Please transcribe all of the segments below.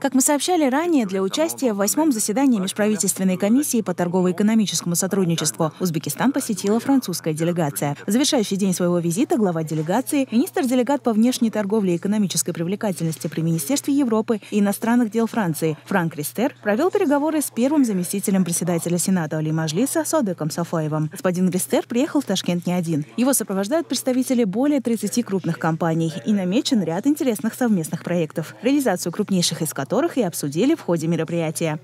Как мы сообщали ранее, для участия в 8-м заседании Межправительственной комиссии по торгово-экономическому сотрудничеству Узбекистан посетила французская делегация. В завершающий день своего визита глава делегации, министр-делегат по внешней торговле и экономической привлекательности при Министерстве Европы и иностранных дел Франции Франк Ристер провел переговоры с первым заместителем председателя Сената Олий Мажлиса Содеком Сафоевым. Господин Ристер приехал в Ташкент не один. Его сопровождают представители более 30 крупных компаний, и намечен ряд интересных совместных проектов, реализацию крупнейших из которых и обсудили в ходе мероприятия.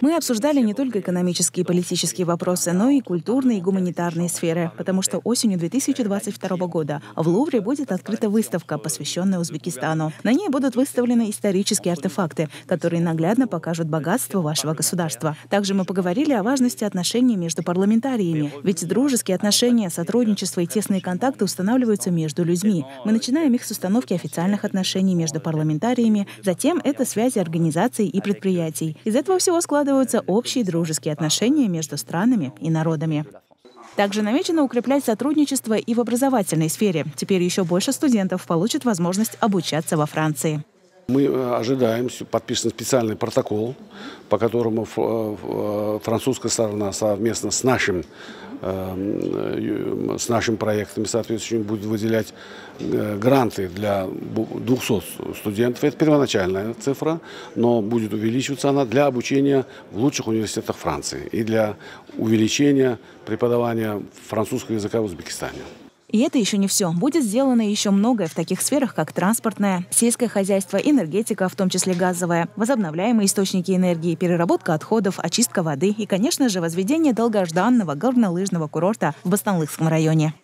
Мы обсуждали не только экономические и политические вопросы, но и культурные и гуманитарные сферы, потому что осенью 2022 года в Лувре будет открыта выставка, посвященная Узбекистану. На ней будут выставлены исторические артефакты, которые наглядно покажут богатство вашего государства. Также мы поговорили о важности отношений между парламентариями, ведь дружеские отношения, сотрудничество и тесные контакты устанавливаются между людьми. Мы начинаем их с установки официальных отношений между парламентариями, затем это связи организаций и предприятий. Из этого всего складываются общие дружеские отношения между странами и народами. Также намечено укреплять сотрудничество и в образовательной сфере. Теперь еще больше студентов получат возможность обучаться во Франции. Мы ожидаем, подписан специальный протокол, по которому французская сторона совместно с нашим проектом, соответственно, будет выделять гранты для 200 студентов. Это первоначальная цифра, но будет увеличиваться она для обучения в лучших университетах Франции и для увеличения преподавания французского языка в Узбекистане. И это еще не все. Будет сделано еще многое в таких сферах, как транспортное, сельское хозяйство, энергетика, в том числе газовая, возобновляемые источники энергии, переработка отходов, очистка воды и, конечно же, возведение долгожданного горнолыжного курорта в Бостанлыкском районе.